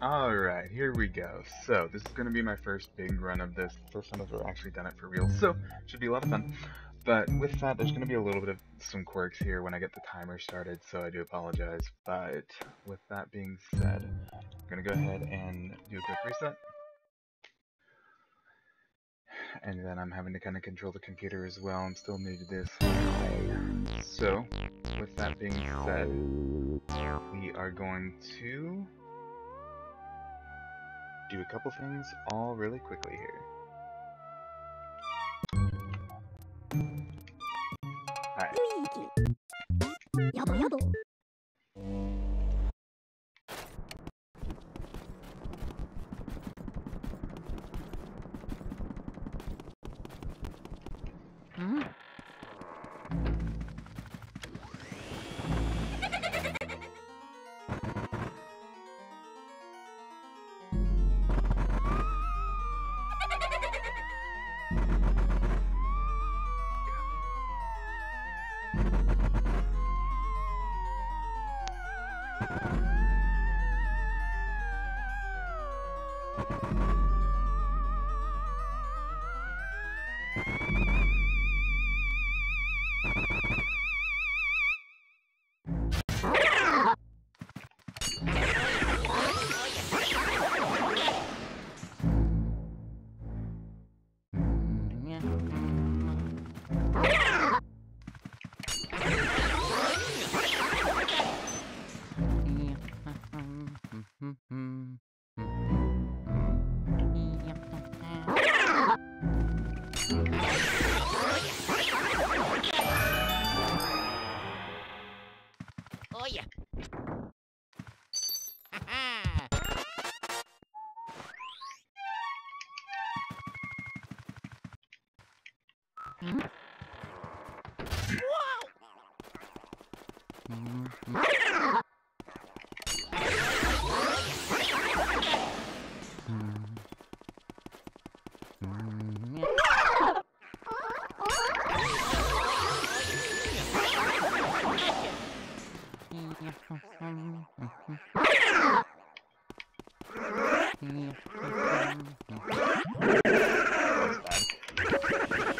Alright, here we go. So, this is going to be my first big run of this. First time I've ever actually done it for real, so should be a lot of fun. But with that, there's going to be a little bit of some quirks here when I get the timer started, so I do apologize. But with that being said, I'm going to go ahead and do a quick reset. And then I'm having to kind of control the computer as well. I'm still new to this. So, with that being said, we are going to do a couple things all really quickly here. Alright.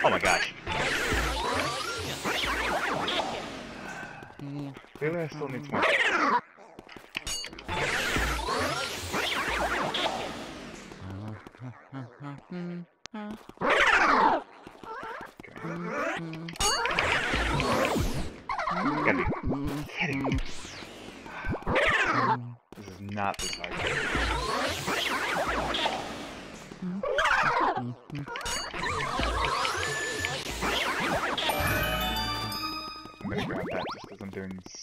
Oh my gosh. Really, I still need some more.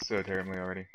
So terribly already.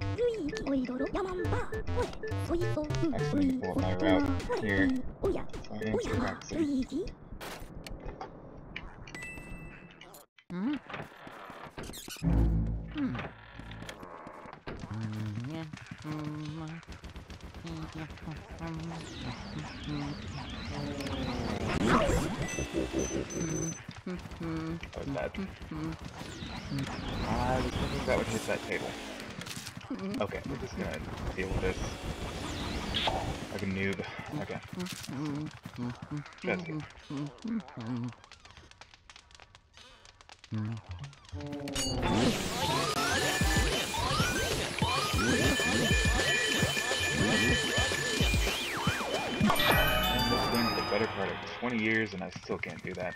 Actually, need to pull up my route here. So I can get back soon. That was bad. I was thinking that would hit that table. Okay, we're just gonna deal with this. Like a noob. Okay. That's I've been the better part of 20 years and I still can't do that.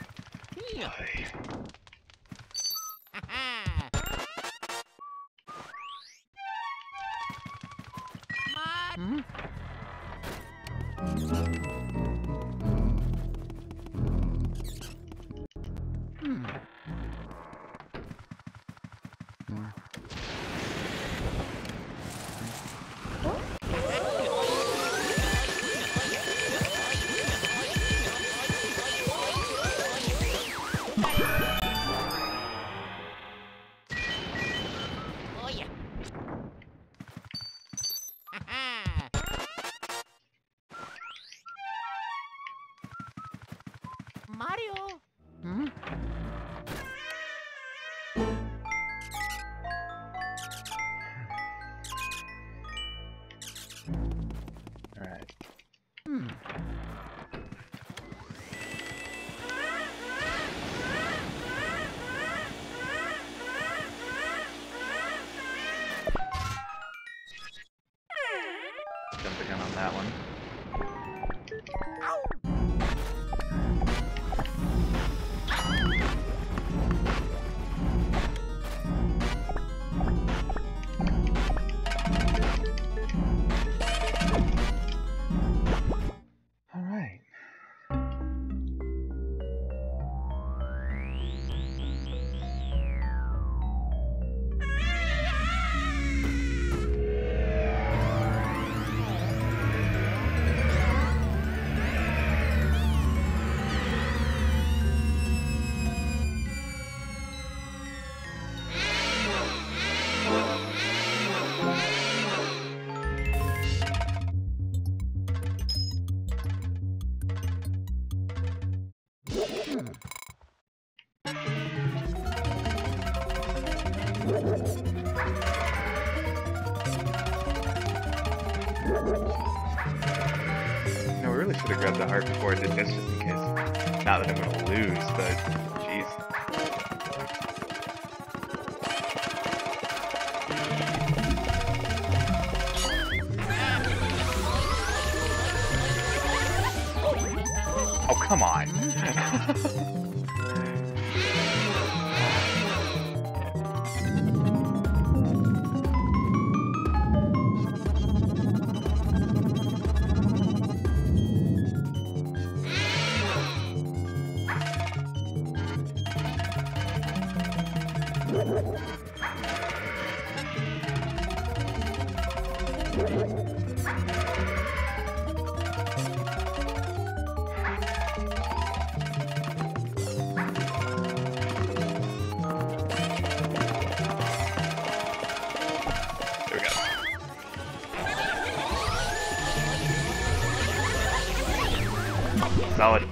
Solid.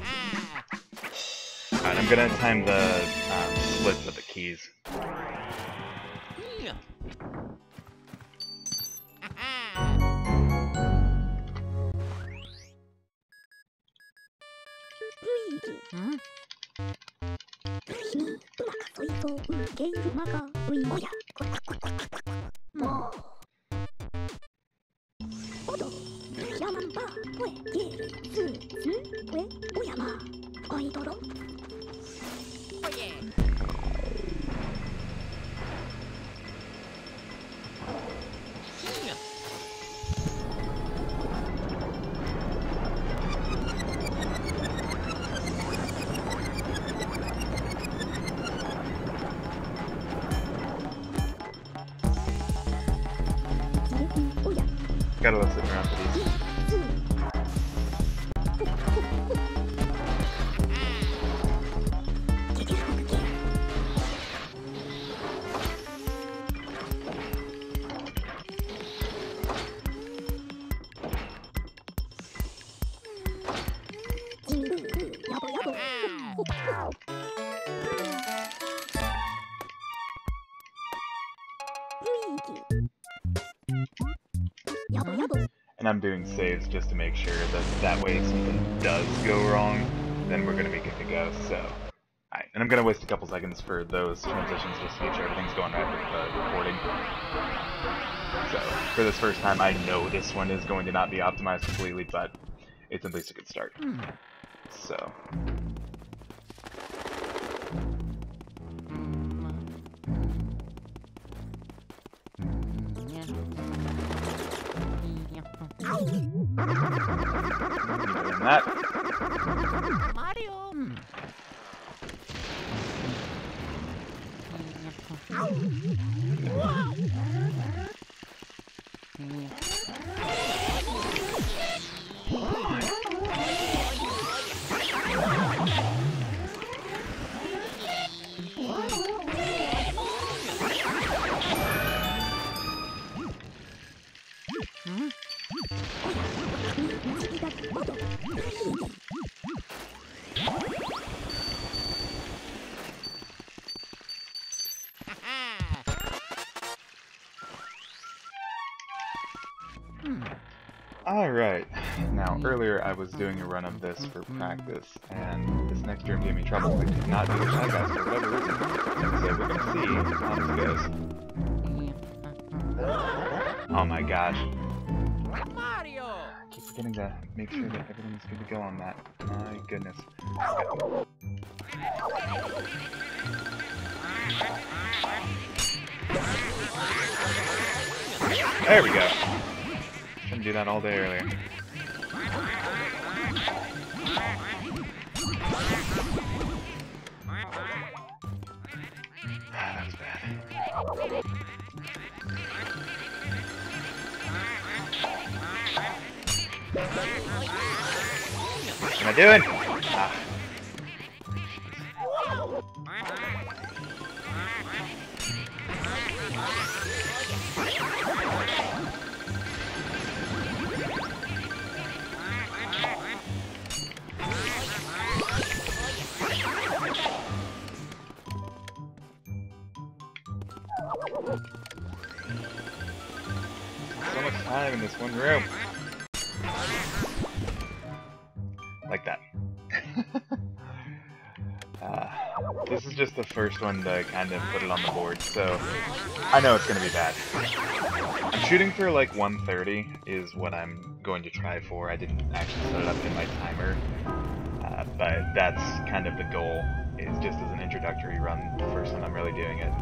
Alright, I'm gonna time the splits of the keys. And I'm doing saves just to make sure that way if something does go wrong, then we're going to be good to go, so. Alright, and I'm going to waste a couple seconds for those transitions just to make sure everything's going right with the recording. So, for this first time, I know this one is going to not be optimized completely, but it's at least a good start. So. That. Mario. Alright, now earlier I was doing a run of this for practice, and this next room gave me trouble. I did not do the Shy Guys for whatever reason, so we're gonna see how this goes. Oh my gosh. Mario! I keep forgetting to make sure that everything's good to go on that. My goodness. There we go. Shouldn't do that all day earlier. That was bad. What am I doing? So much time in this one room. Like that. This is just the first one to kind of put it on the board, so I know it's going to be bad. I'm shooting for like 130 is what I'm going to try for. I didn't actually set it up in my timer, but that's kind of the goal. Is just as an introductory run, the first time I'm really doing it.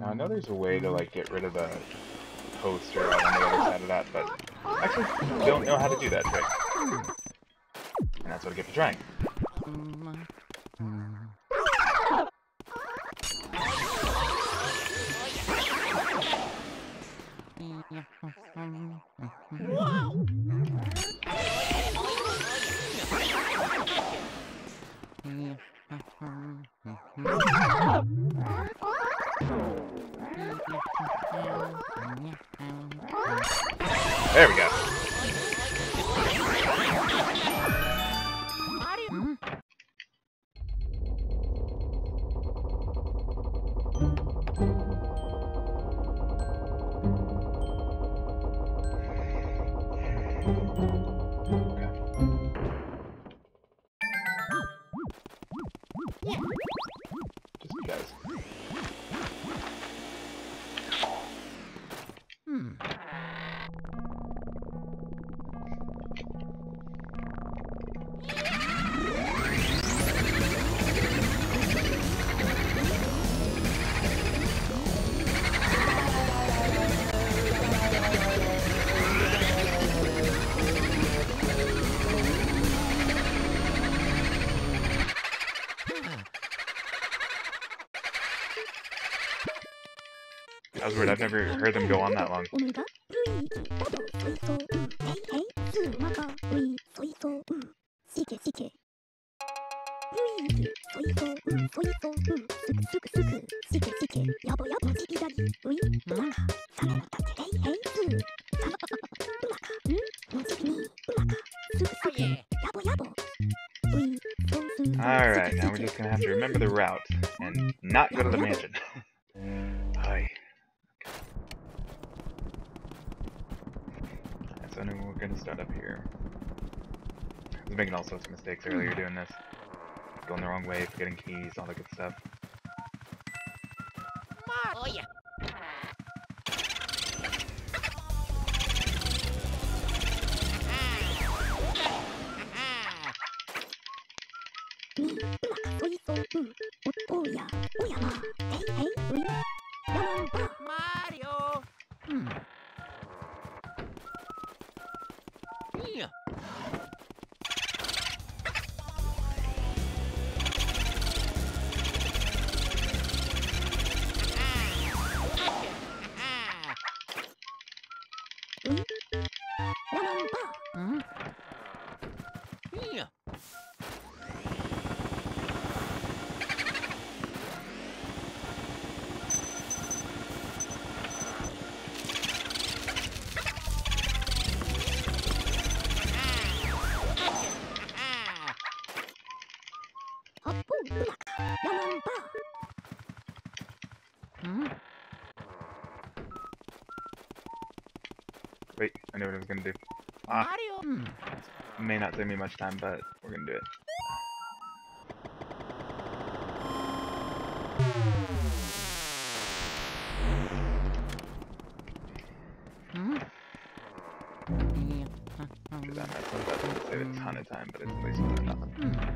Now I know there's a way to like get rid of the poster on the other side of that, but I actually don't know how to do that trick. And that's what I get for trying. There we go. That was weird, I've never heard them go on that long. Alright, now we're just gonna have to remember the route and not go to the mansion. Hi. Okay. So now we're gonna start up here. I was making all sorts of mistakes earlier doing this. Going the wrong way, forgetting keys, all that good stuff. Oh yeah. Mario. Yeah. Wait, I know what I was gonna do. Ah, may not save me much time, but we're gonna do it. Because that messed up, doesn't save a ton of time, but it's at least better than nothing.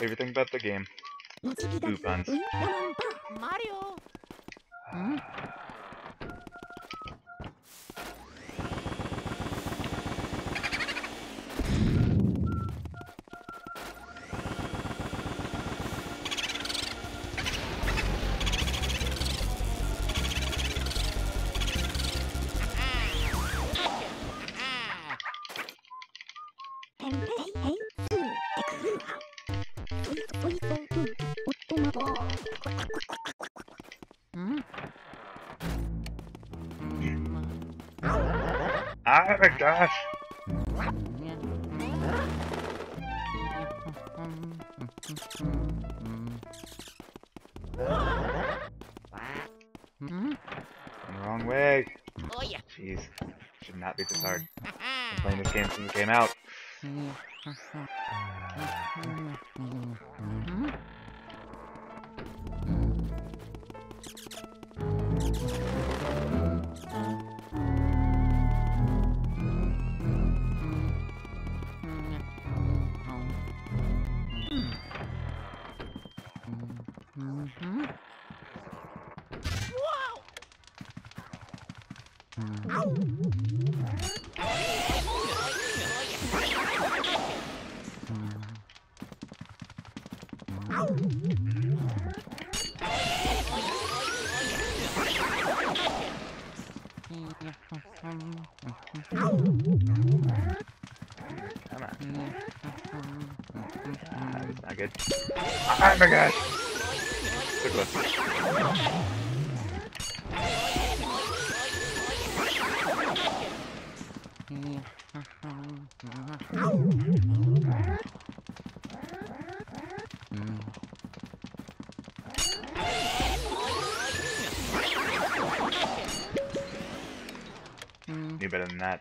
Everything but the game. Ooh, puns. Mario. Oh my gosh! Wrong way! Oh yeah! Jeez, should not be this hard. I've been playing this game since it came out. Not good. Oh my gosh! So close. Knew better than that.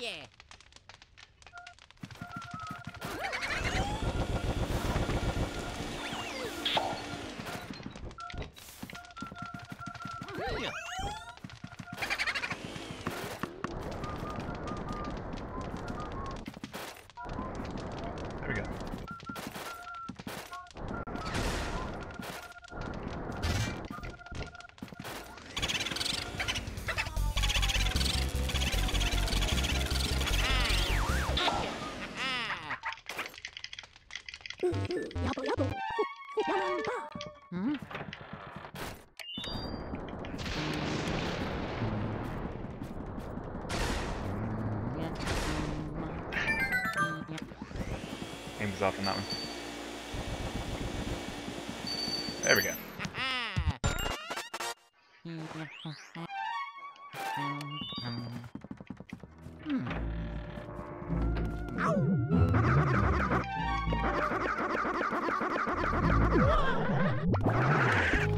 yeah! Aim was off on that one. There we go.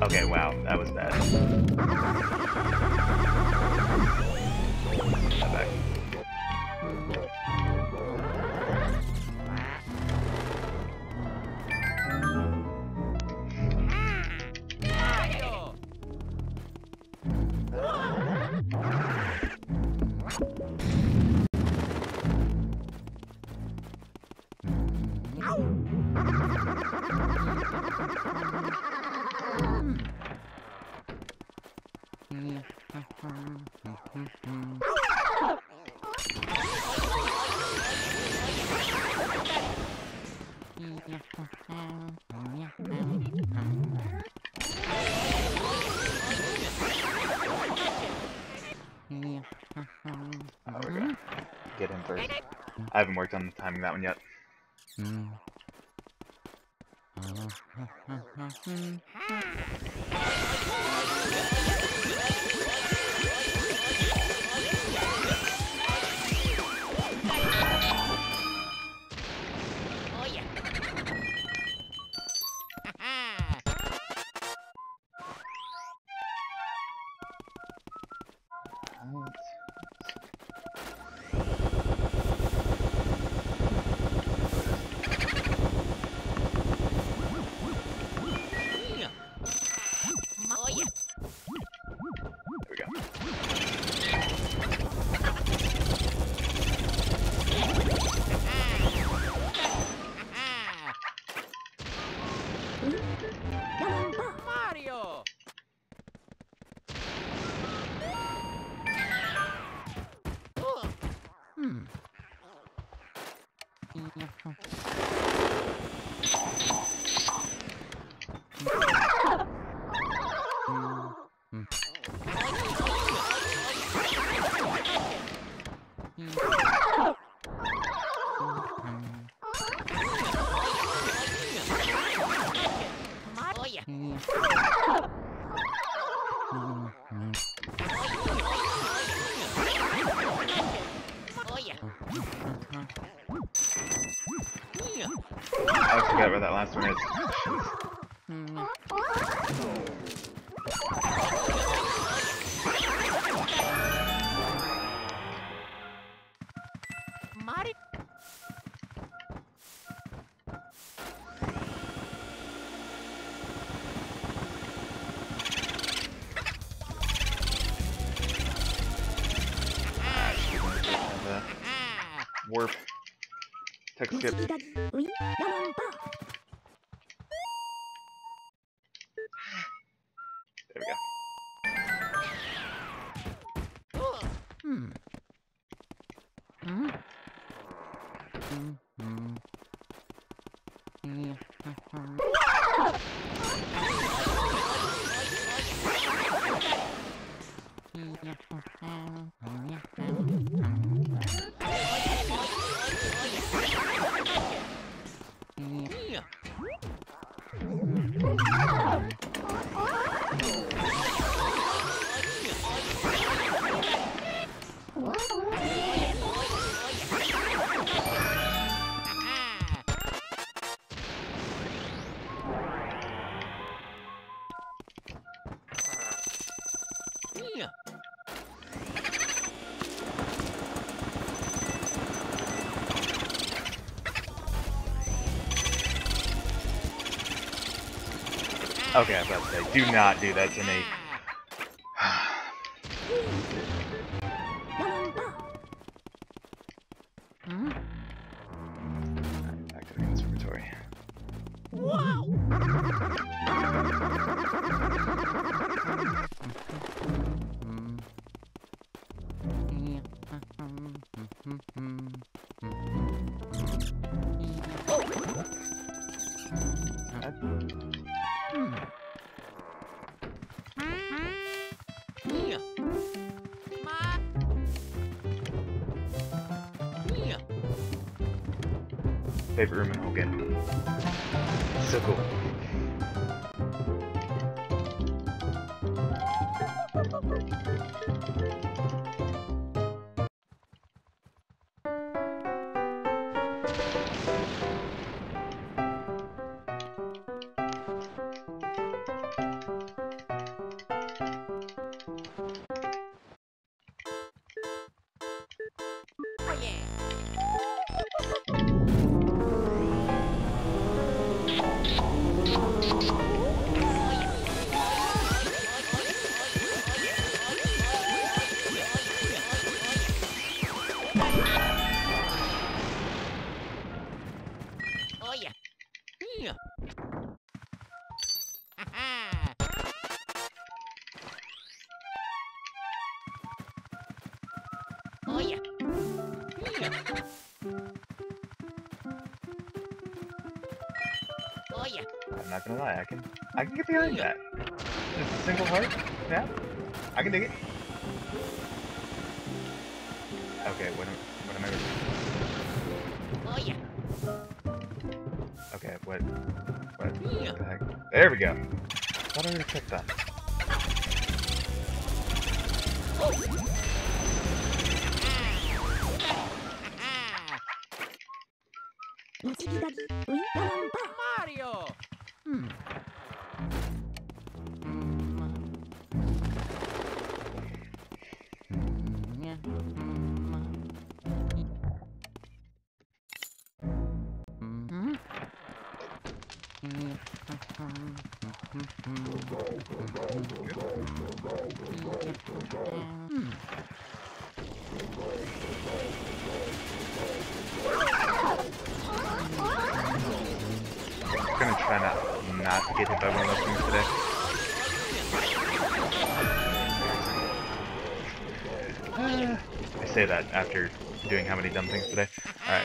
Okay, wow, that was bad. Come back. Get him first. I haven't worked on timing that one yet. I forgot where that last one is. Mari. Warp. Tech skip. There we go. Okay, I was about to say, do not do that to me. Favorite room in Hogan. So cool. I'm not gonna lie, I can get behind that. Just a single heart, yeah. I can dig it. Okay, what am I doing? Okay, what the heck? There we go. Why don't I check that? Mario! Get hit by one of those things today. I say that after doing how many dumb things today. Alright.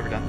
ever done.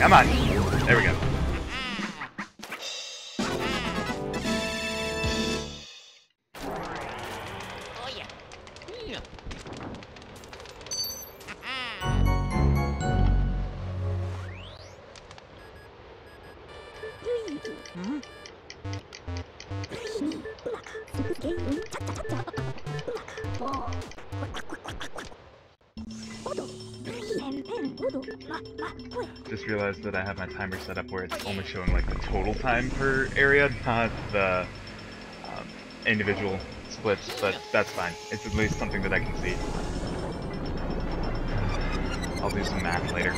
Come on. There we go. Just realized that I have my timer set up where it's only showing like the total time per area, not the individual splits, but that's fine. It's at least something that I can see. I'll do some math later.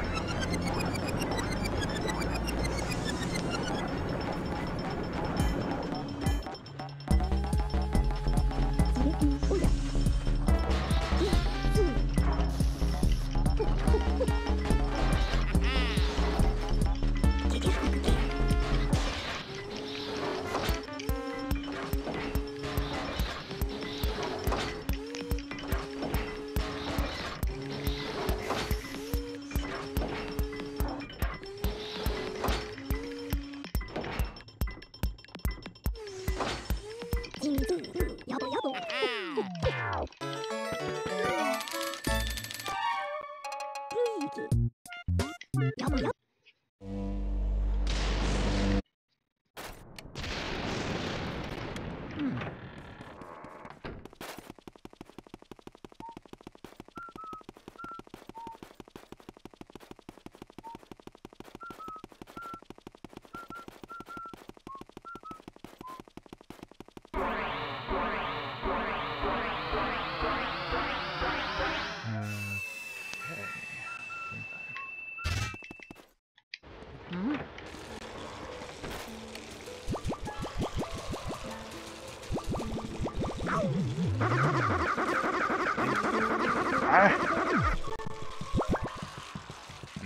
I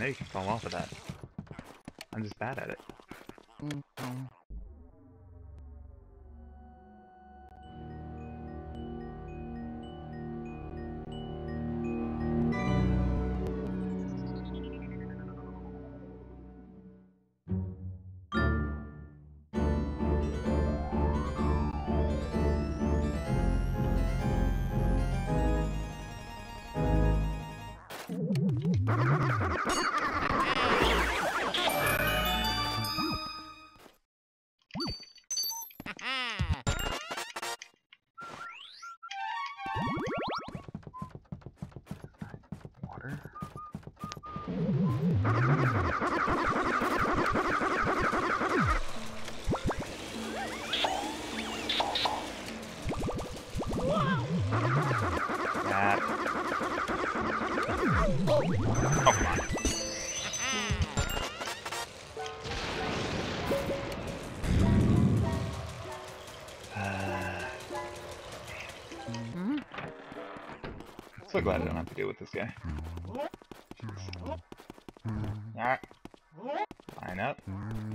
know you can fall off of that. I'm just bad at it. I'm so glad I don't have to deal with this guy. Alright. Line up.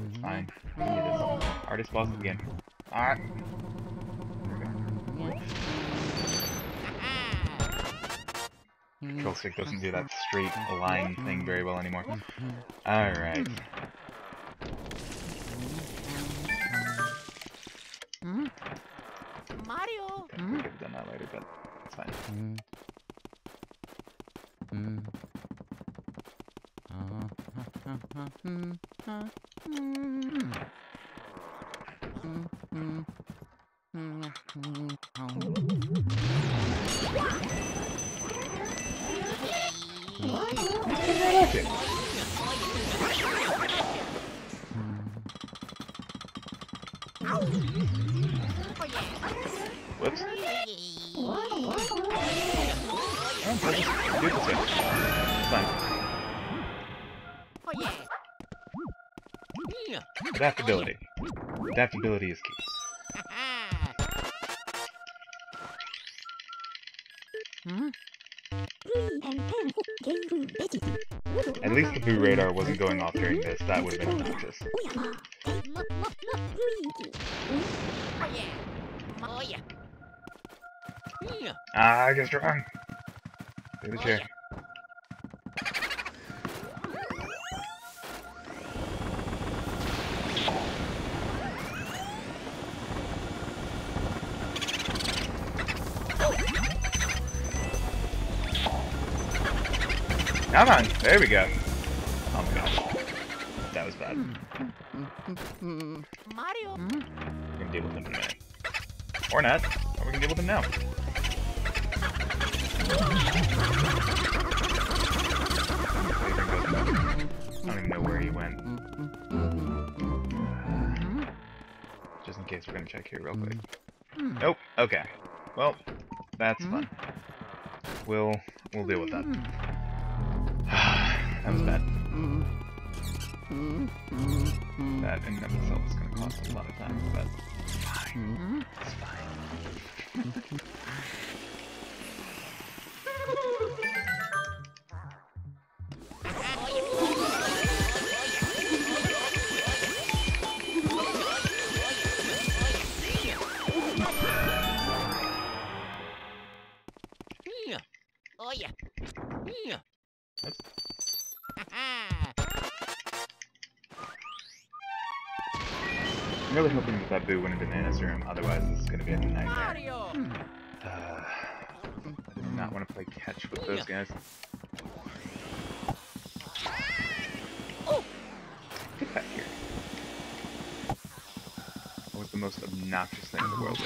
It's fine. I need this. Already lost it again. Alright. Control stick doesn't do that straight line thing very well anymore. Alright. Mario! Okay, we could have done that later, but it's fine. Whoops. Good this way. Fine. Adaptability. Adaptability is key. At least the blue radar wasn't going off during this. That would have been obnoxious. Ah, I guess wrong. Through the chair. Come on, there we go. Oh my gosh, that was bad. Mario. We're gonna deal with him in a minute. Or not, or we can deal with him now. I don't even know where he went. Just in case, we're gonna check here real quick. Nope, okay. Well, that's fun. We'll deal with that. That was bad. That in and of itself is going to cost a lot of time, but it's fine. It's fine. I'm really hoping that Babu went into Nana's room, otherwise this is going to be a nightmare. I do not want to play catch with those guys. Get back here. That was the most obnoxious thing in the world.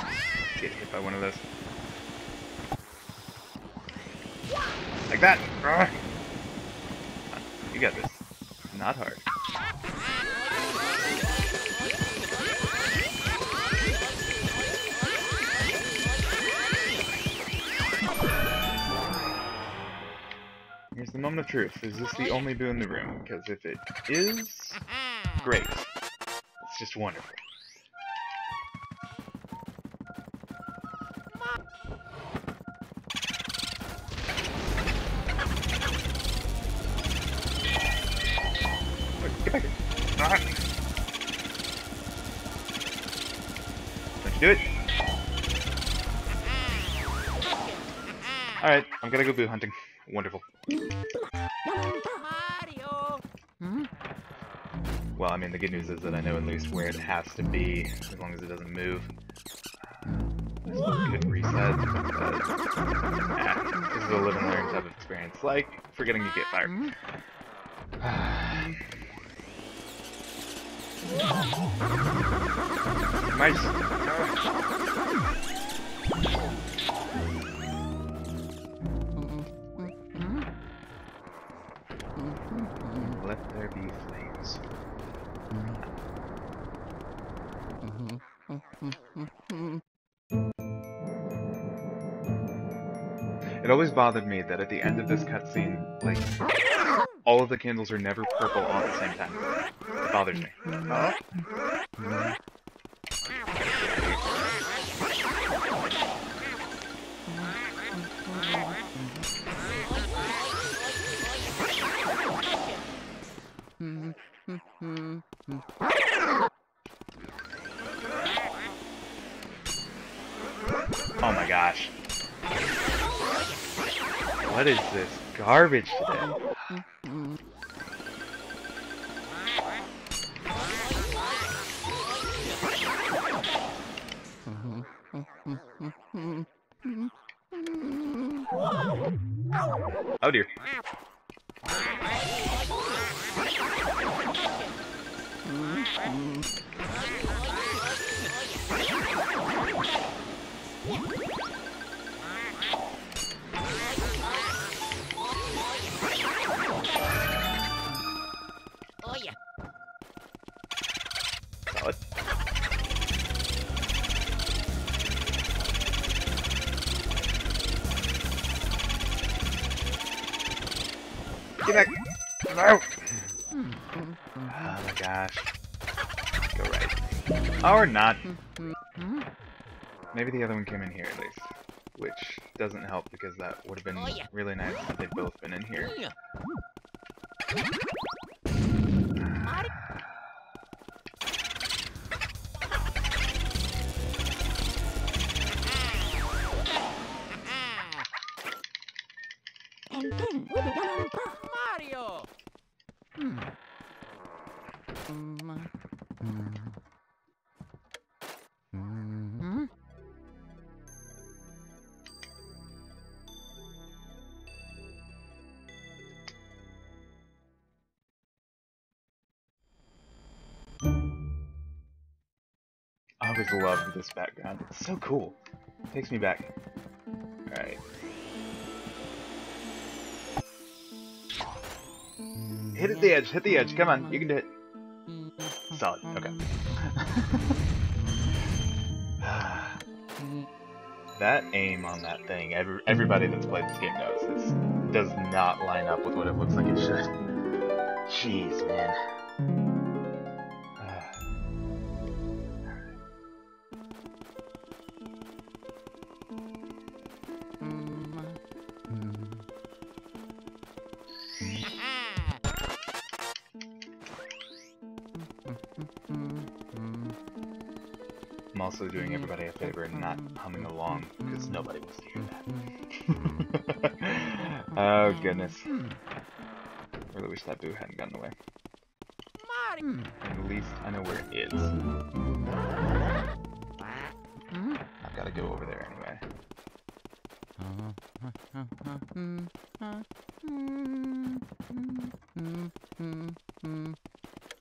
Get hit by one of those. Like that! You got this. Not hard. Here's the moment of truth. Is this the only Boo in the room? Because if it is, great. It's just wonderful. Get back here. Don't you do it? Alright, I'm gonna go Boo hunting. Wonderful. Mario. Well, I mean, the good news is that I know at least where it has to be, as long as it doesn't move. Good reset. This is a live and learn type of experience, like forgetting to get fired. Let there be flames. It always bothered me that at the end of this cutscene, like, all of the candles are never purple all at the same time. It bothers me. Oh my gosh. What is this garbage today? Oh dear. Get back! No! Oh my gosh. Go right. Or not. Maybe the other one came in here at least. Which doesn't help because that would have been really nice if they'd both been in here. Mario. I always loved this background. It's so cool. It takes me back. Alright. Hit at the edge, hit the edge, come on, you can do it. Solid, okay. That aim on that thing, everybody that's played this game knows, it does not line up with what it looks like it should. Jeez, man. I'm also doing everybody a favor and not humming along, because nobody wants to hear that. Oh, goodness. Really wish that boo hadn't gotten away. At least I know where it is. I've got to go over there anyway. Oh, come on.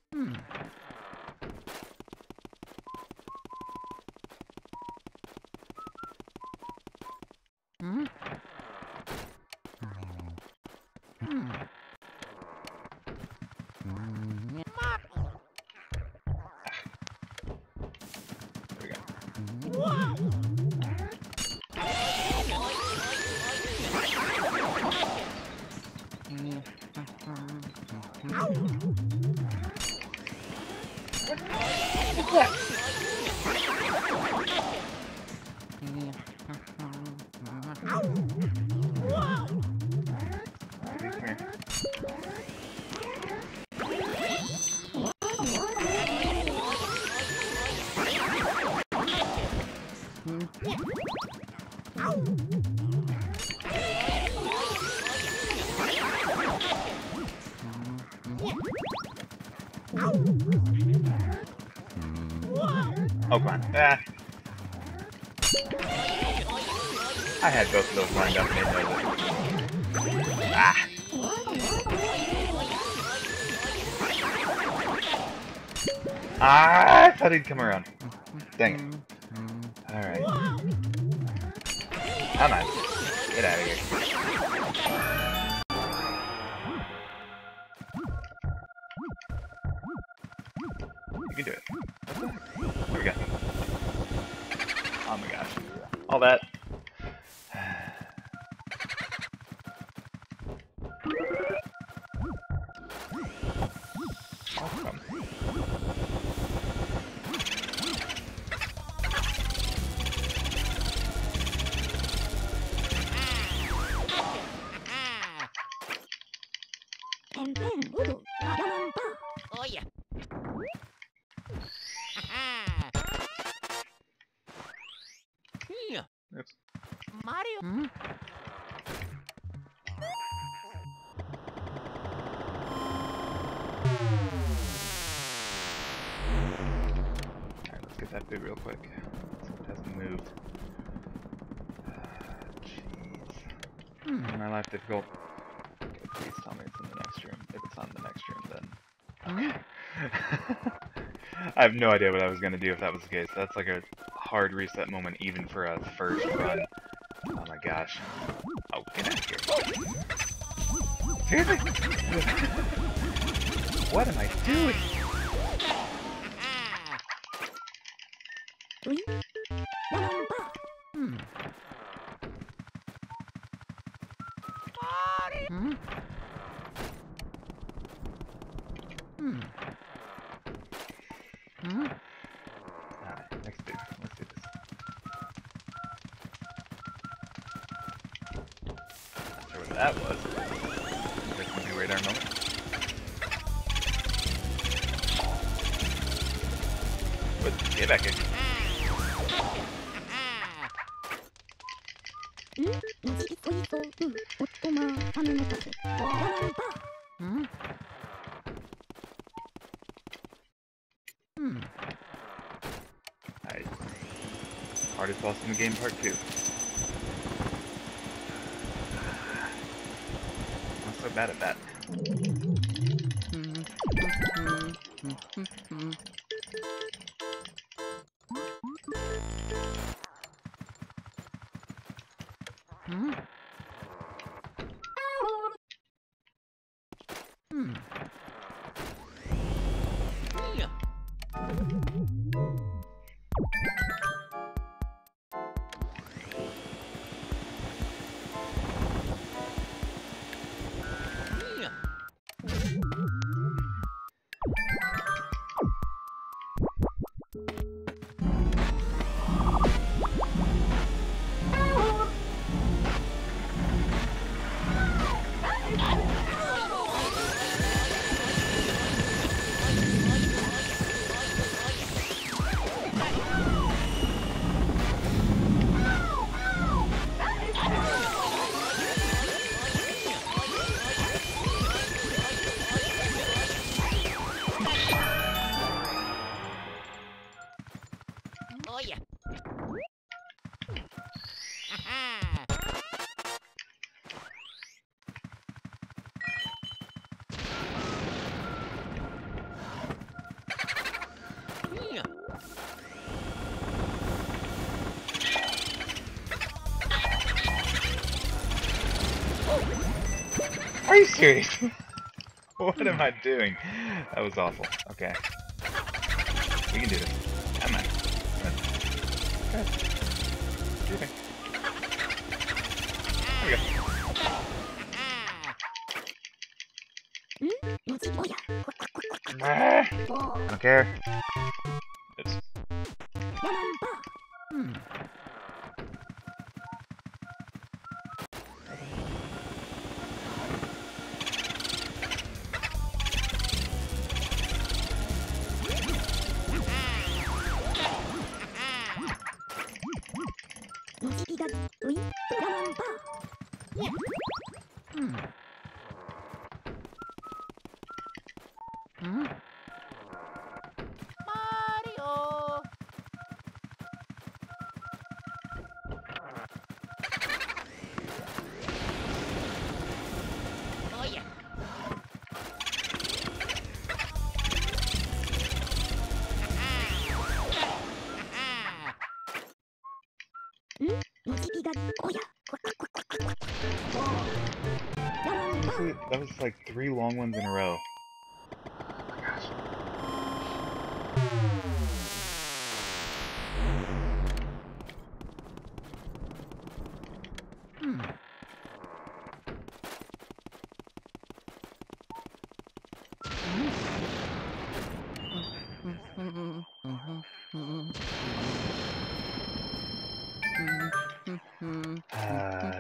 Ah. I had both of those lined up and they played it. Ah! I thought he'd come around. Dang it. Alright. Come on. Get out of here. You can do it. There we go. Oh my gosh. All that. That bit real quick. So it hasn't moved. Jeez. My life difficult. Okay, please tell me it's in the next room. If it's not in the next room, then... Okay. I have no idea what I was going to do if that was the case. That's like a hard reset moment even for a first run. Oh my gosh. Oh, get out of here. Seriously? What am I doing? Mm-hmm. Alright, let's do this. Not sure what that was. There's a new radar moment. Get back in. Hmm? Hmm. Nice. Hardest boss in the game, part 2. I'm so bad at that. Are you serious? What am I doing? That was awful. Okay. We can do this. I might. Good. Okay. There we go. I don't care. It's... That was like 3 long ones in a row. Oh my gosh. Hmm.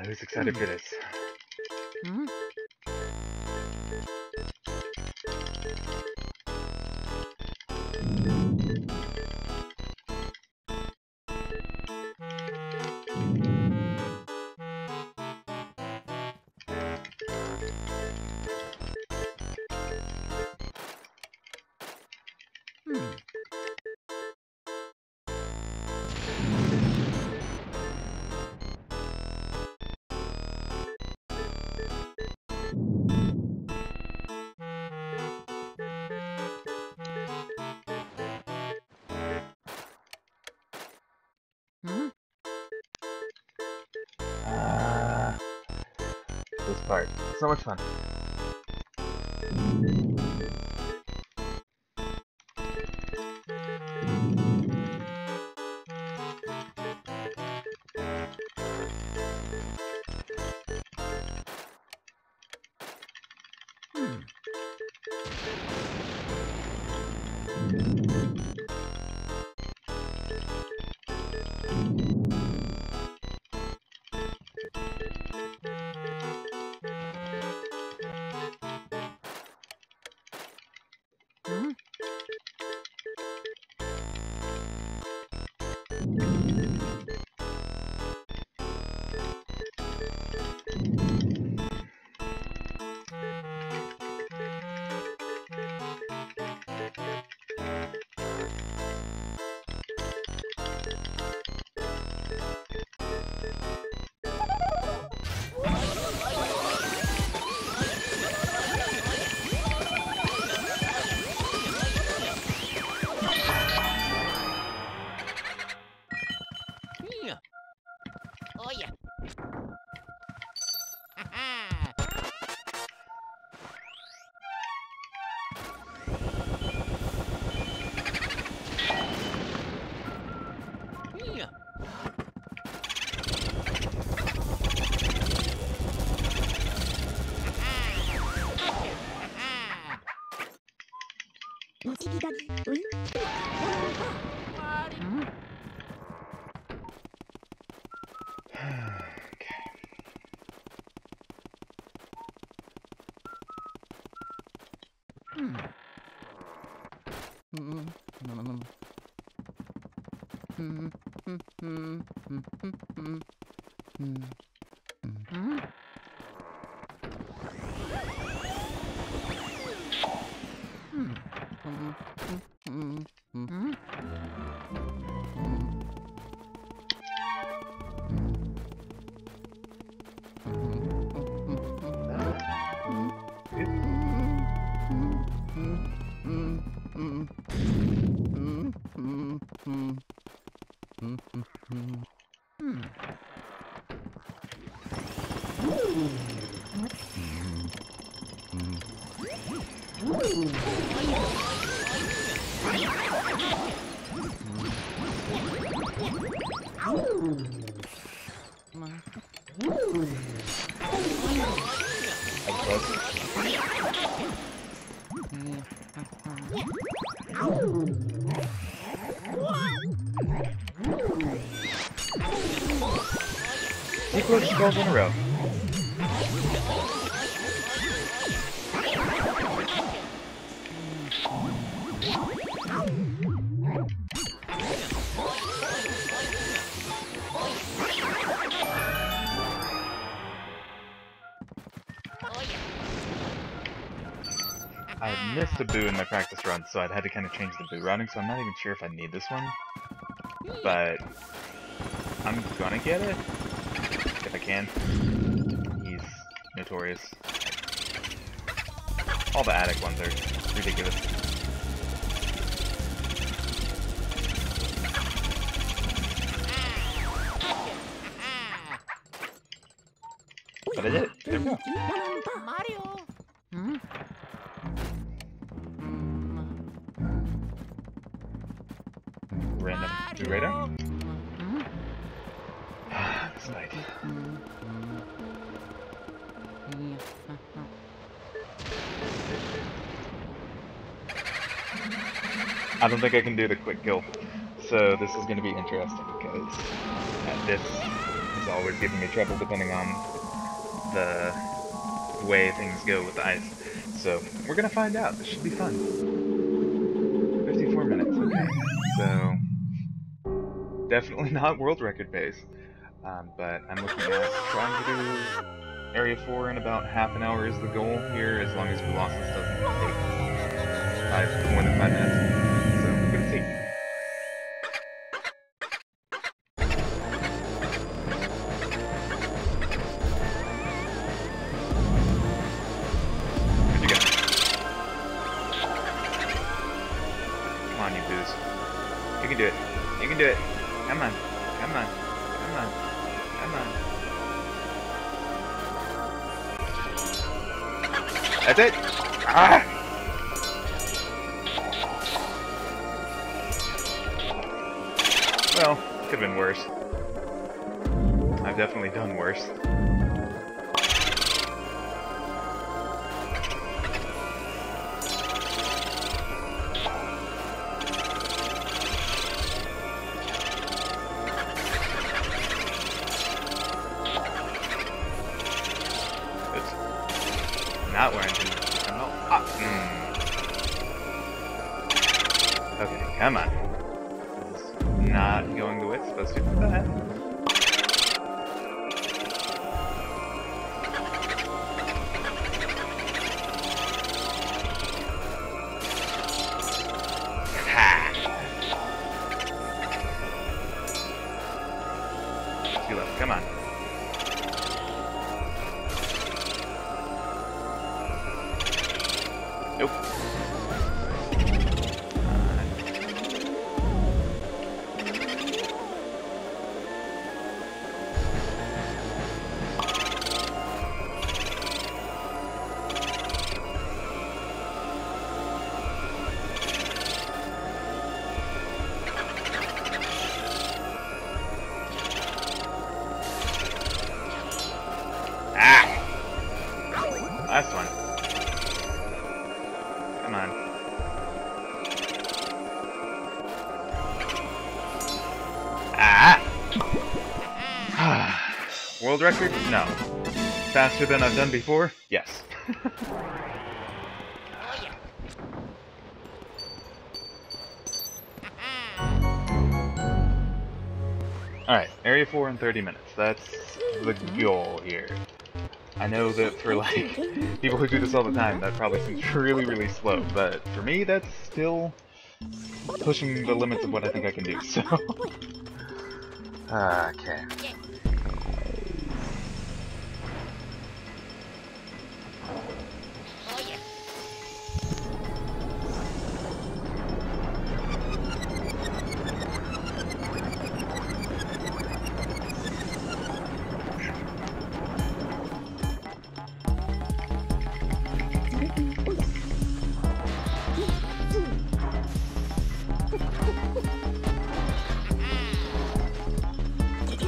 Who's excited for this? This part. So much fun. Goals in a row. I missed the boo in my practice run, so I'd had to kind of change the boo routing, so I'm not even sure if I need this one. But I'm gonna get it. If I can. He's notorious. All the attic ones are ridiculous. But I did it. There we go. Mario. Hmm? Random Mario. Radar. Right. I don't think I can do the quick kill, so this is going to be interesting because this is always giving me trouble depending on the way things go with the ice. So we're going to find out. This should be fun. 54 minutes, okay. So definitely not world record pace. But I'm looking at trying to do Area 4 in about half an hour is the goal here, as long as Colossus doesn't take more than 5 minutes. So I'm gonna take. That's it! Ah! Well, could've been worse. I've definitely done worse. World record? No. Faster than I've done before? Yes. Alright, Area 4 in 30 minutes. That's the goal here. I know that for, like, people who do this all the time, that probably seems really, really slow, but for me, that's still pushing the limits of what I think I can do, so... Okay.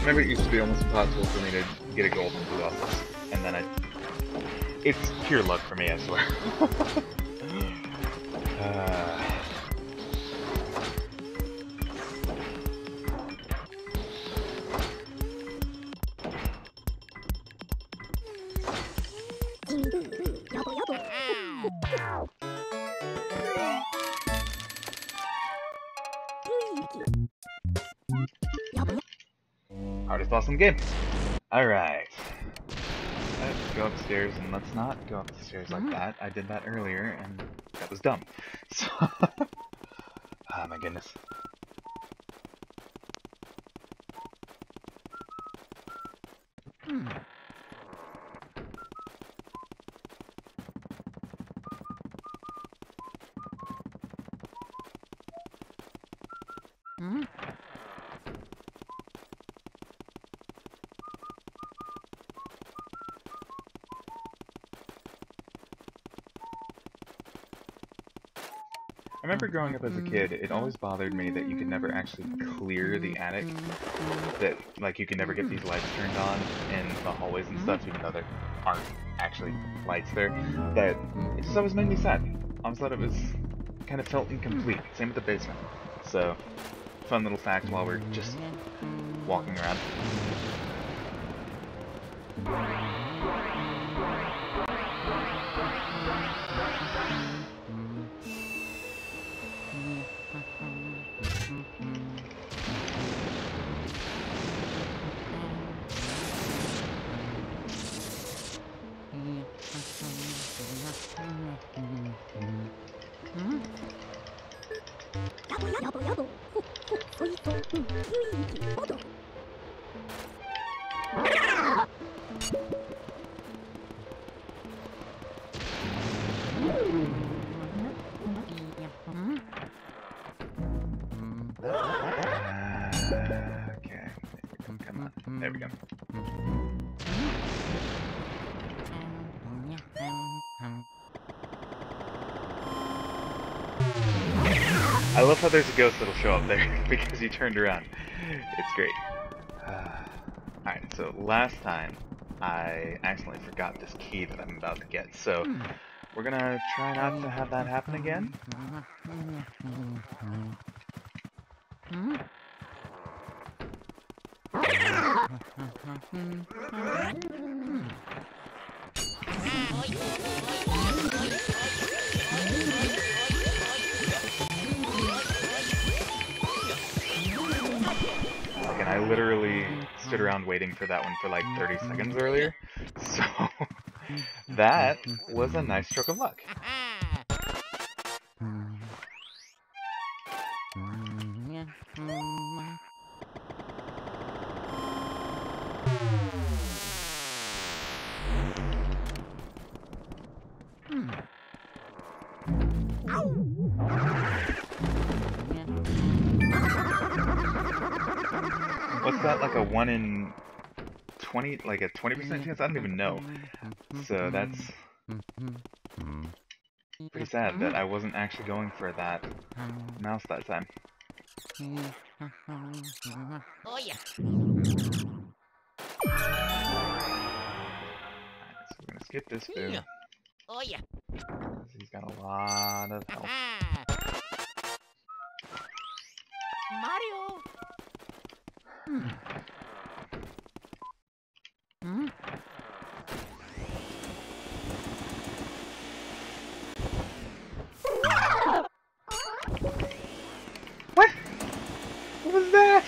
Remember, it used to be almost impossible for me to get a gold in Blue Ops, and then it's pure luck for me, I swear. Hardest boss in the game. Alright. Let's go upstairs, and let's not go up the stairs like that. I did that earlier, and that was dumb. So oh my goodness. I remember growing up as a kid, it always bothered me that you could never actually clear the attic. That, like, you could never get these lights turned on in the hallways and stuff, even though there aren't actually lights there. That, it just always made me sad. I always thought it was, kind of felt incomplete. Same with the basement. So, fun little fact while we're just walking around. Okay, come on. There we go. I love how there's a ghost that'll show up there because you turned around. It's great. Alright, so last time I accidentally forgot this key that I'm about to get, so we're gonna try not to have that happen again. Like, and I literally stood around waiting for that one for like 30 seconds earlier, so that was a nice stroke of luck. What's that, like a 1 in 20, like a 20% chance? I don't even know. So that's pretty sad that I wasn't actually going for that mouse that time. Oh yeah. Alright, so we're gonna skip this food. Oh yeah. He's got a lot of health. Mario. was that?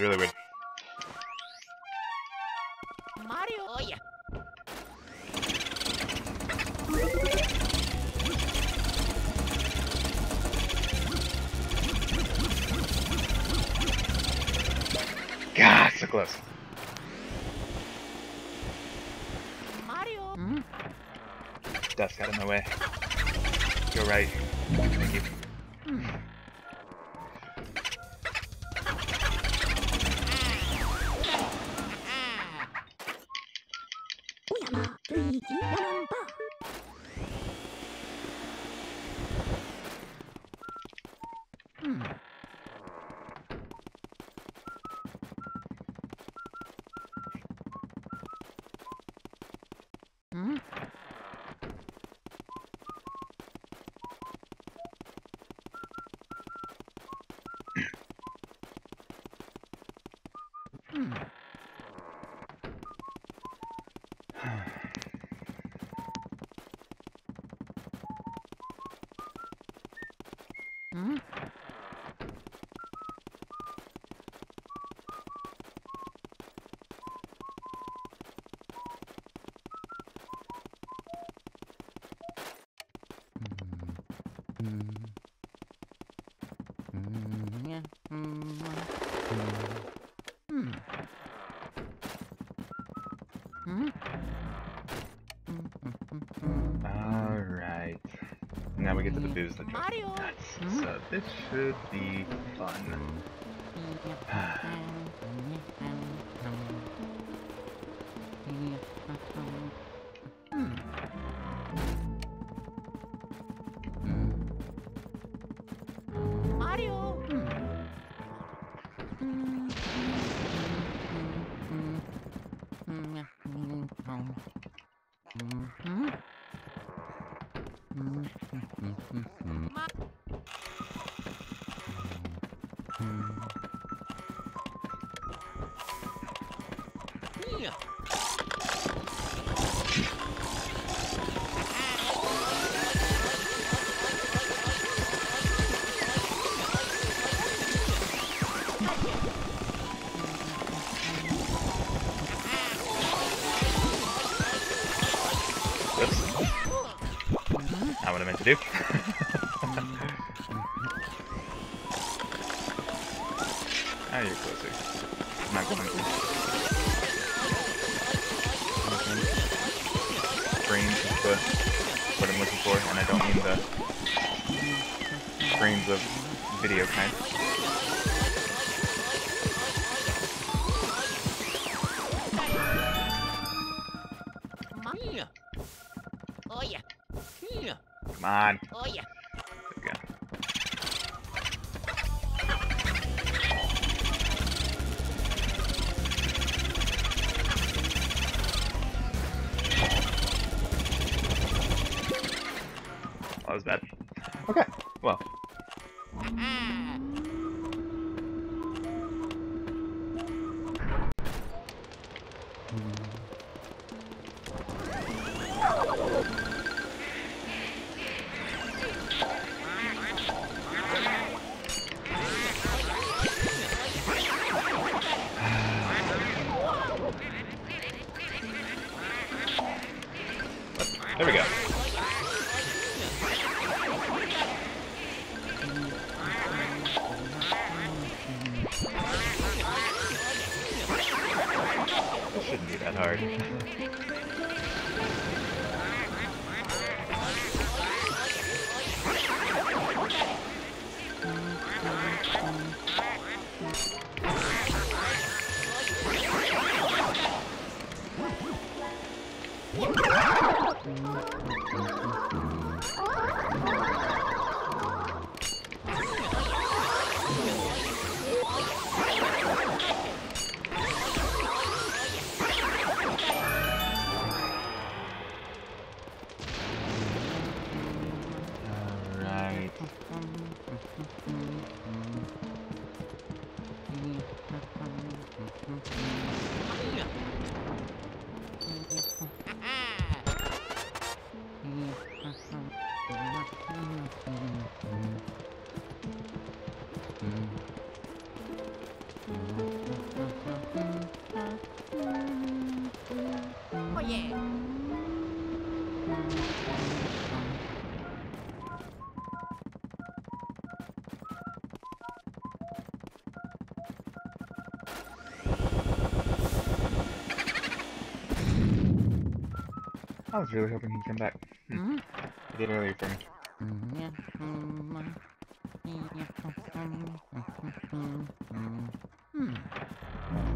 Really weird. Mario, oh yeah. God, so close. Mario. Mm-hmm. Dust got in my way. You're right. Thank you. Mm. Alright. Now we get to the booze that drives me nuts. So this should be fun. Do. Now you're closer. I'm not going to. Frames is the, what I'm looking for, and I don't mean the frames of video kind. Come on. Oh yeah. There we go. Well, that was bad. Okay. Well. There we go. This shouldn't be that hard. I was really hoping he'd come back. Mm-hmm. He did earlier for me.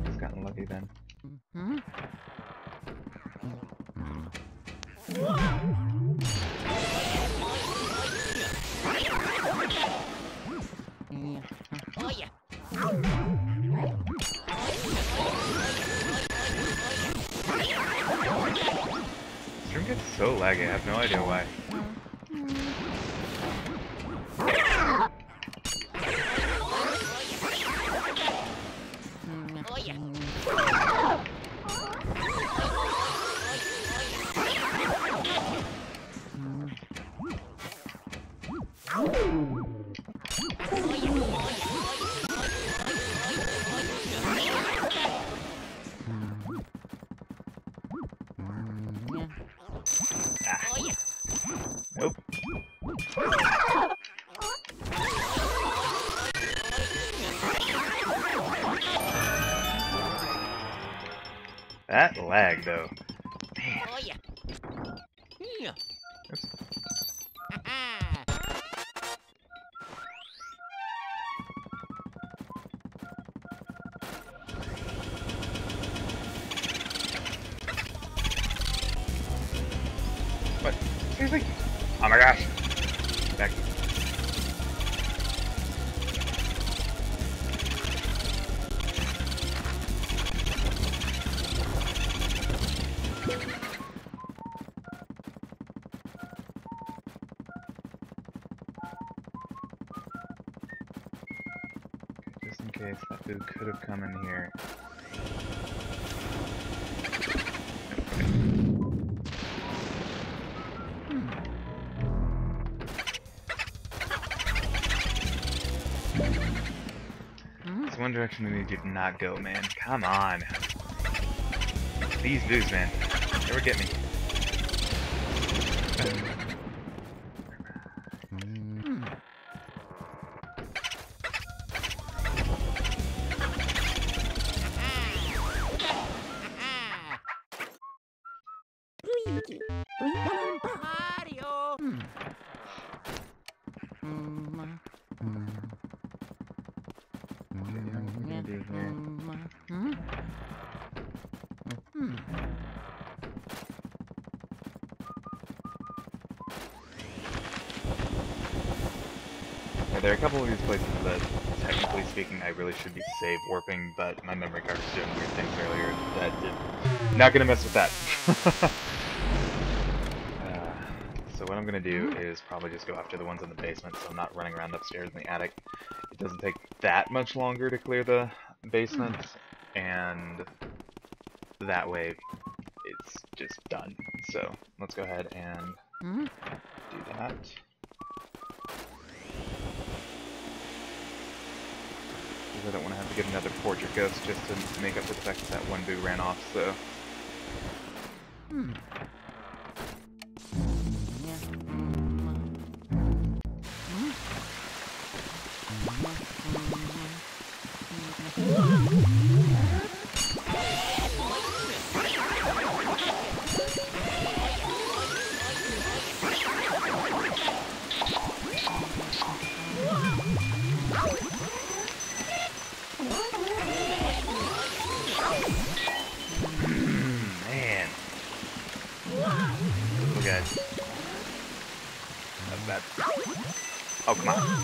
Just gotten lucky then. So laggy, I have no idea why. That lag though. Man. Oops. What? Seriously? Oh my gosh. Back. That dude could have come in here. It's one direction that we did not go, man. Come on. These dudes, man. They were getting me. There are a couple of these places that, technically speaking, I really should be save warping, but my memory card was doing weird things earlier that did. Not gonna mess with that. So what I'm gonna do is probably just go after the ones in the basement, so I'm not running around upstairs in the attic. It doesn't take that much longer to clear the basement, and that way it's just done. So let's go ahead and do that. I don't want to have to get another portrait ghost just to make up for the fact that one boo ran off, so... good. That. Oh, come on.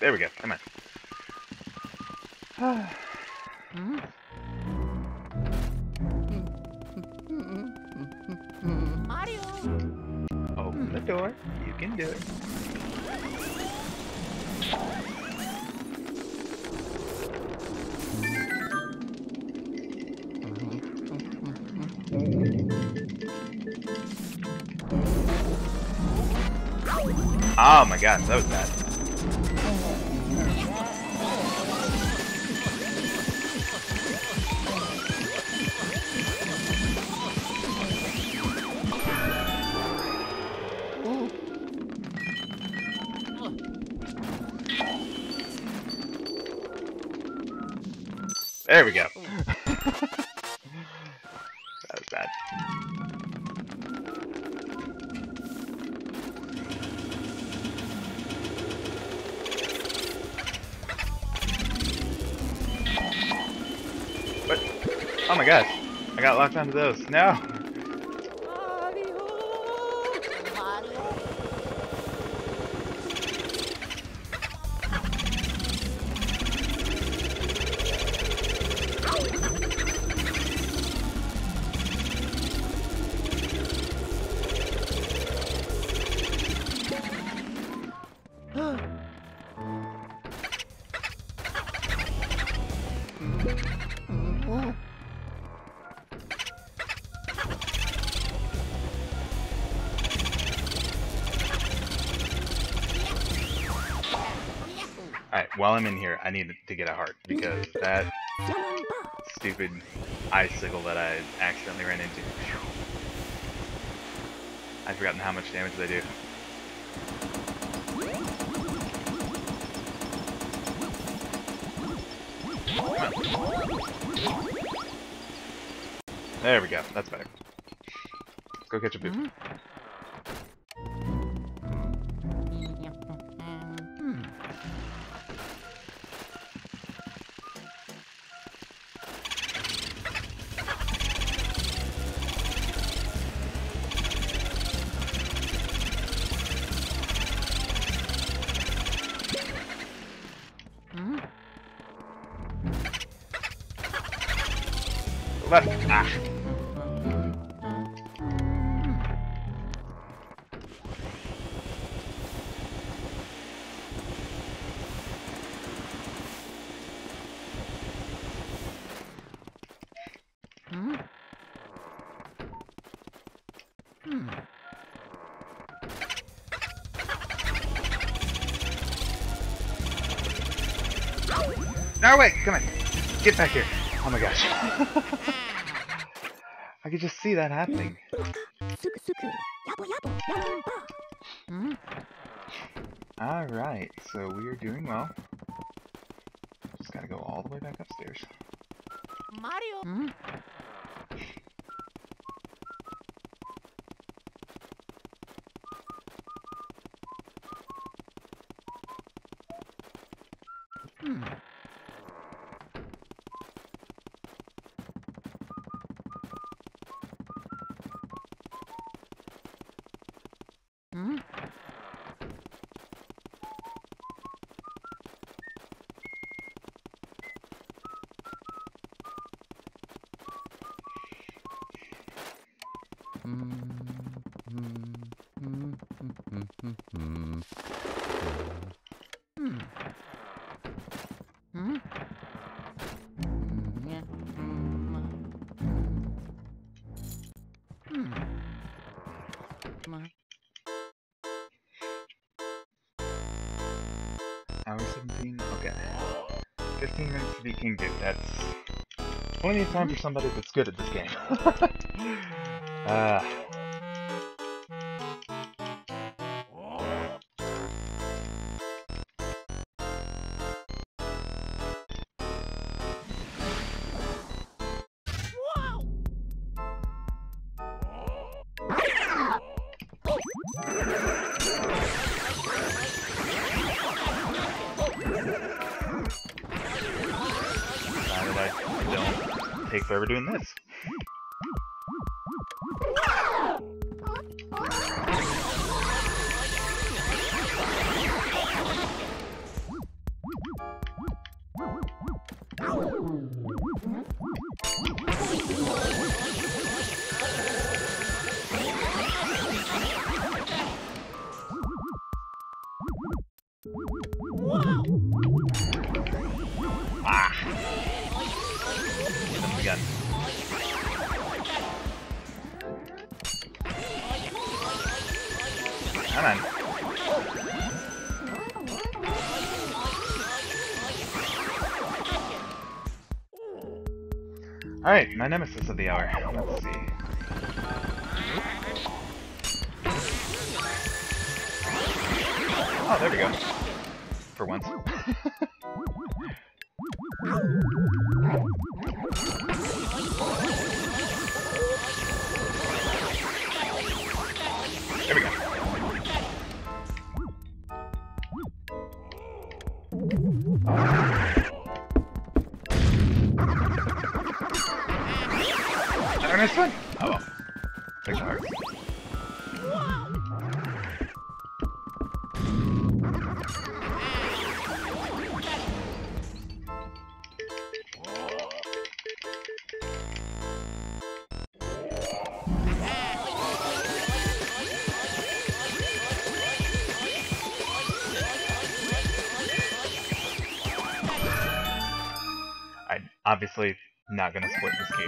There we go. Come on. Mario. Open the door. You can do it. Oh my gosh, that was bad. There we go. That was bad. What? Oh my gosh. I got locked onto those. No! Alright, while I'm in here, I need to get a heart, because that stupid icicle that I accidentally ran into. I've forgotten how much damage they do. There we go, that's better. Let's go catch a poop. Left. Ah. No, wait, come on. Get back here. Oh my gosh. I could just see that happening. Alright, so we are doing well. Just gotta go all the way back upstairs. Mario! Hour 17? Okay. 15 minutes to be king, dude. That's plenty of time for somebody that's good at this game. We're doing this. Alright, my nemesis of the hour. Let's see. Oh, there we go. For once. There we go. This one? Oh well. 6 hours. I'm obviously not gonna split this key.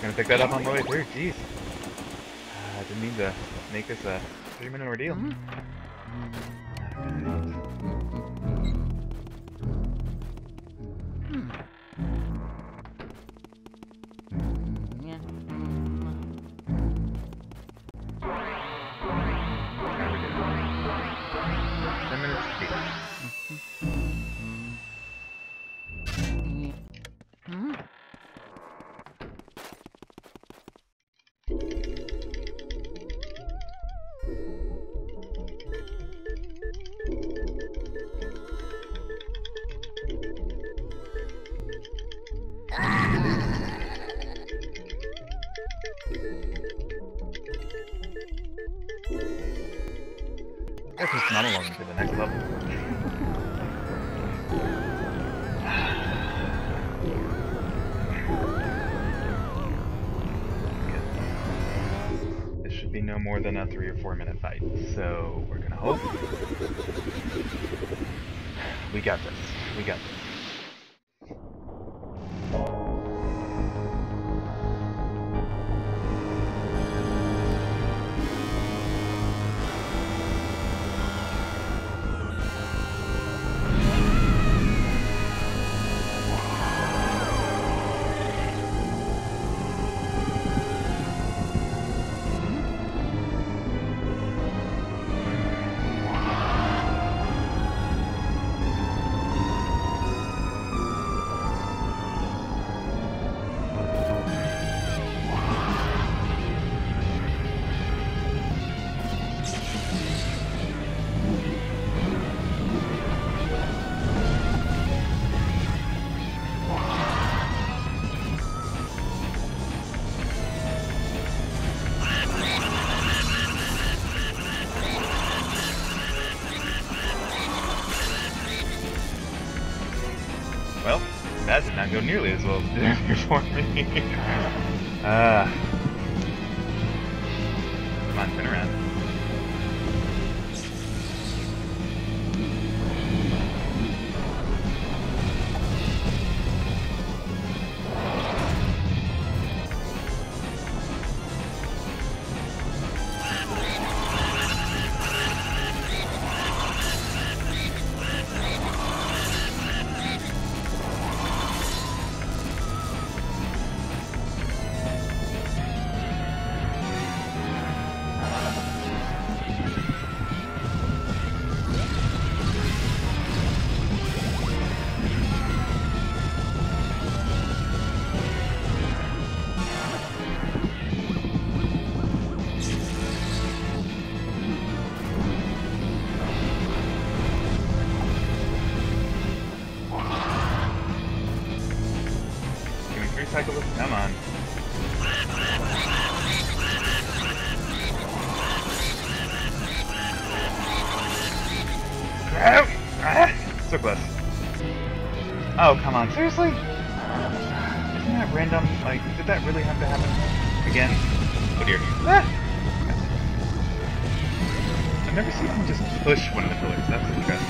Gonna pick that up on the way through, jeez. I didn't mean to make this a 3-minute ordeal. More than a 3 or 4 minute fight, so we're gonna hope we got this. We got this. Well, that did not go nearly as well as it did for me. Come on, turn around. Come on. So close. Oh, come on. Seriously? Isn't that random? Like, did that really have to happen? Again? Oh dear. Ah! I've never seen him just push one of the pillars. That's interesting.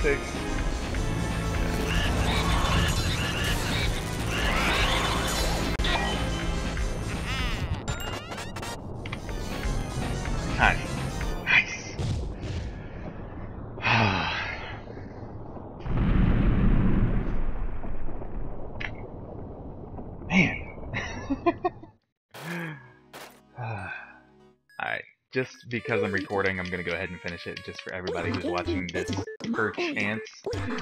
Six. Hi. Nice. Man. Alright, just because I'm recording, I'm going to go ahead and finish it just for everybody who's watching this. Per chance,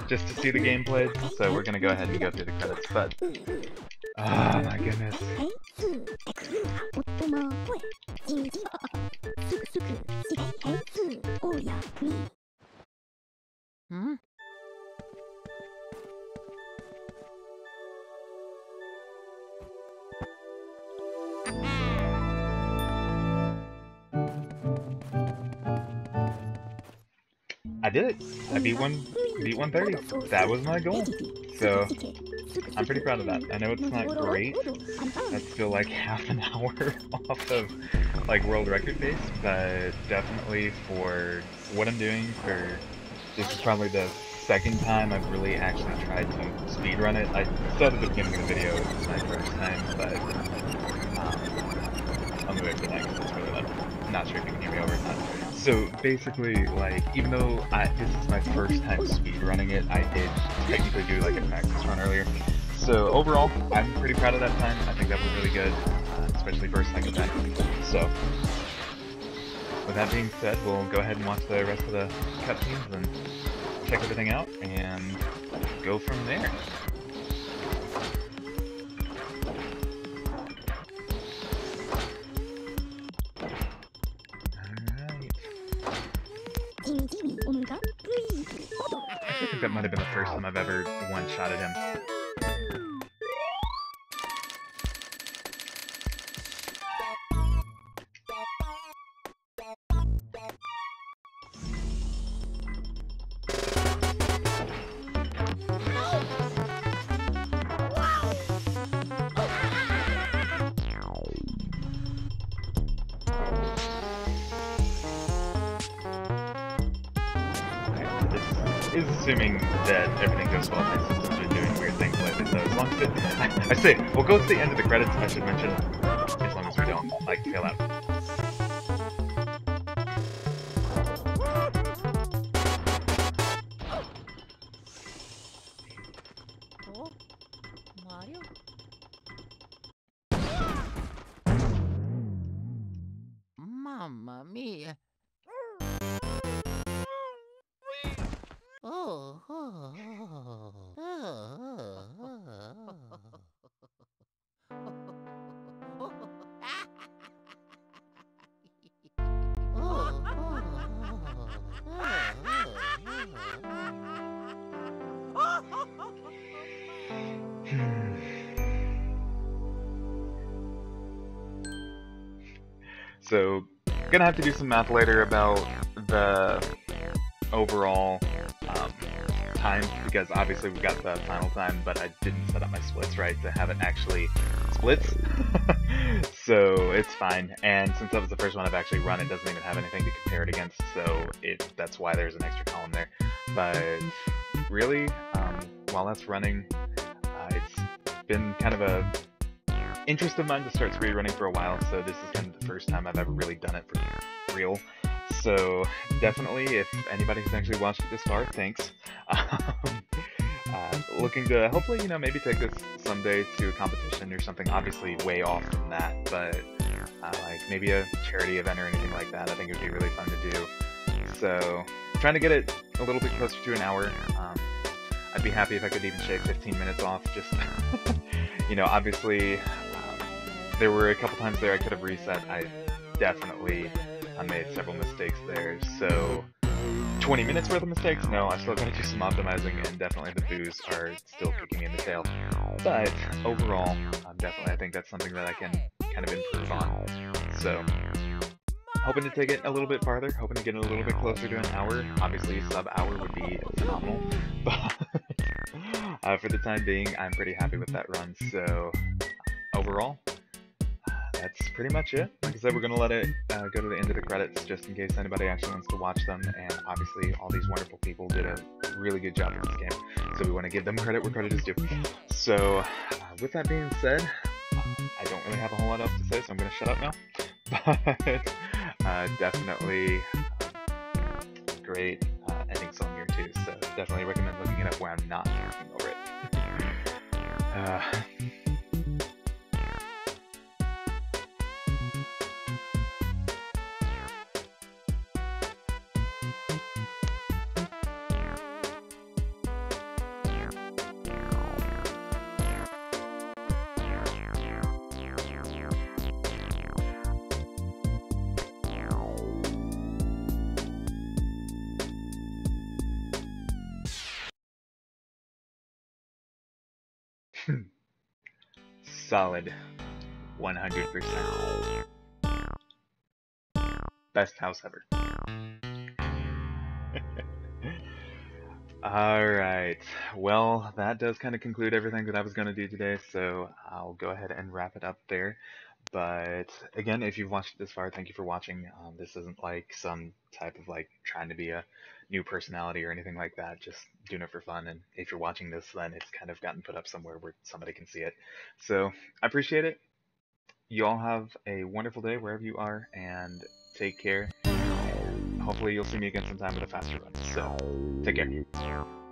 just to see the gameplay, so we're gonna go ahead and go through the credits, but oh my goodness. Hmm? I did it! I beat 130. That was my goal. So, I'm pretty proud of that. I know it's not great. That's still like half an hour off of like world record base, but definitely for what I'm doing, for this is probably the second time I've really actually tried to speedrun it. I said at the beginning of the video it was my first time, but I'm going to the next one. I'm not sure if you can hear me over time. So basically, like, even though this is my first time speedrunning it, I did technically do like a practice run earlier. So overall, I'm pretty proud of that time. I think that was really good, especially for a second time. So with that being said, we'll go ahead and watch the rest of the cutscenes and check everything out and go from there. I think that might have been the first time I've ever one-shotted him. Is assuming that everything goes well. My systems are doing weird things lately, so as long as it, I say, we'll go to the end of the credits, I should mention, as long as we don't, like, fail out. Mamma mia. Oh, oh, oh, oh, oh, oh, oh. So, gonna have to do some math later about the overall time, because obviously we've got the final time, but I didn't set up my splits right to have it actually splits. So it's fine, and since that was the first one I've actually run, it doesn't even have anything to compare it against, so that's why there's an extra column there. But really, while that's running, it's been kind of a interest of mine to start speedrunning for a while, so this is kind of the first time I've ever really done it for real. So definitely, if anybody who's actually watched it this far, thanks. Looking to hopefully, you know, maybe take this someday to a competition or something, obviously way off from that, but like maybe a charity event or anything like that, I think it would be really fun to do. So trying to get it a little bit closer to an hour. I'd be happy if I could even shave 15 minutes off, just, you know, obviously there were a couple times there I could have reset. I definitely made several mistakes there, so 20 minutes worth of mistakes? No, I'm still going to do some optimizing, and definitely the boos are still kicking me in the tail. But overall, definitely I think that's something that I can kind of improve on. So, hoping to take it a little bit farther, hoping to get it a little bit closer to an hour. Obviously, sub-hour would be phenomenal, but for the time being, I'm pretty happy with that run. So, overall, that's pretty much it. Like I said, we're going to let it go to the end of the credits just in case anybody actually wants to watch them, and obviously all these wonderful people did a really good job in this game, so we want to give them credit where credit is due. So with that being said, I don't really have a whole lot else to say, so I'm going to shut up now, but definitely great ending song here too, so definitely recommend looking it up where I'm not looking over it. Solid 100%. Best house ever. Alright, well, that does kind of conclude everything that I was going to do today, so I'll go ahead and wrap it up there. But again, if you've watched this far, thank you for watching. This isn't like some type of like trying to be a new personality or anything like that, just doing it for fun, and if you're watching this, then it's kind of gotten put up somewhere where somebody can see it. So I appreciate it. You all have a wonderful day wherever you are, and take care. Hopefully you'll see me again sometime with a faster run. So take care.